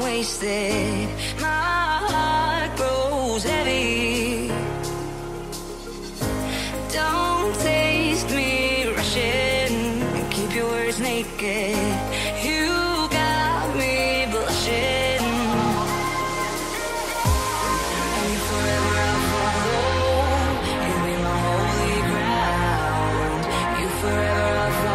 time wasted. My heart grows heavy. Don't taste me rushing. Keep your words naked. You got me blushing. And forever I'll follow. You'll be my holy ground. You forever I'll follow.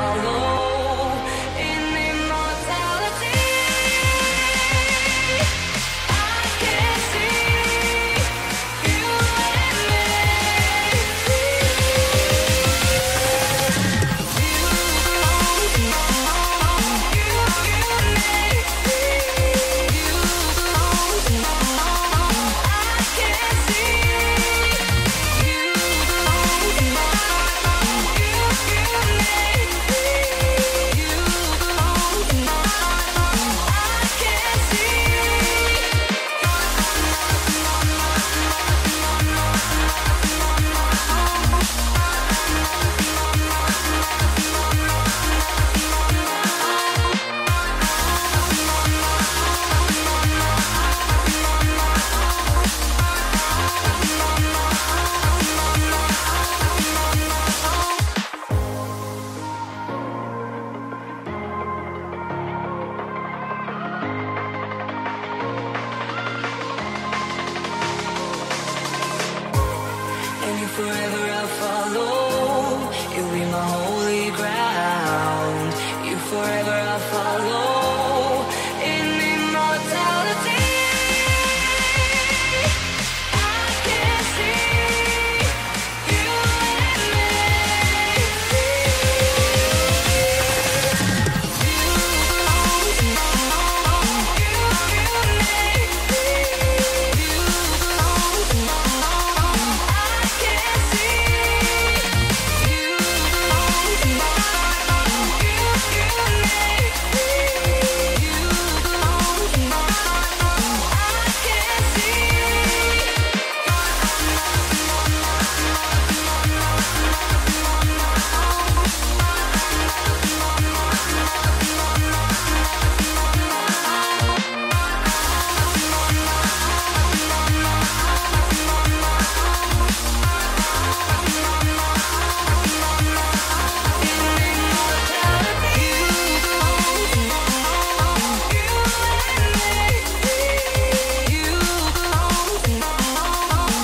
Forever I'll follow. You'll be my holy ground.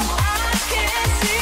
You forever I'll follow.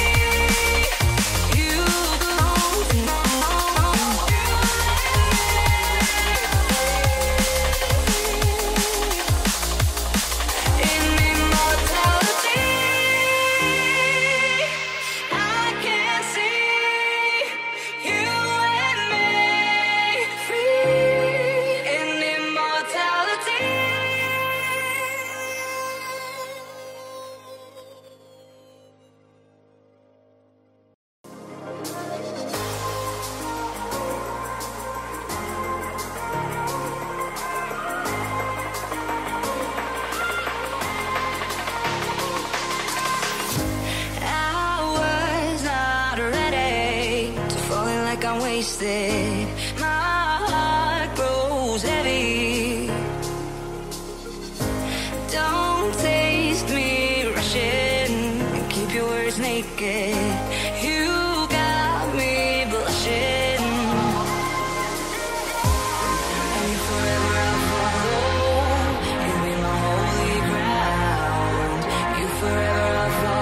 I'm wasted. My heart grows heavy. Don't taste me rushing. Keep your words naked. You got me blushing. And forever I'll follow. You'll be my holy ground. You forever I'll follow.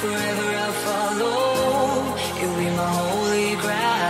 forever I'll follow. You'll be my holy ground.